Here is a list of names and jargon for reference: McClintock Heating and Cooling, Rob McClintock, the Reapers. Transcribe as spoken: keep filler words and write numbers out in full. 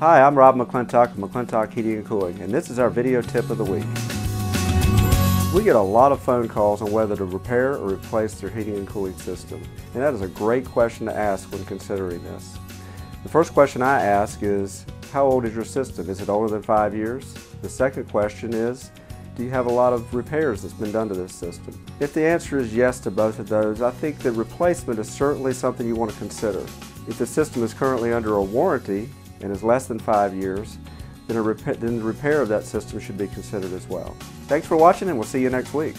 Hi, I'm Rob McClintock of McClintock Heating and Cooling, and this is our video tip of the week. We get a lot of phone calls on whether to repair or replace their heating and cooling system, and that is a great question to ask when considering this. The first question I ask is, how old is your system? Is it older than five years? The second question is, do you have a lot of repairs that's been done to this system? If the answer is yes to both of those, I think that replacement is certainly something you want to consider. If the system is currently under a warranty, and is less than five years, then, a rep then the repair of that system should be considered as well. Thanks for watching, and we'll see you next week.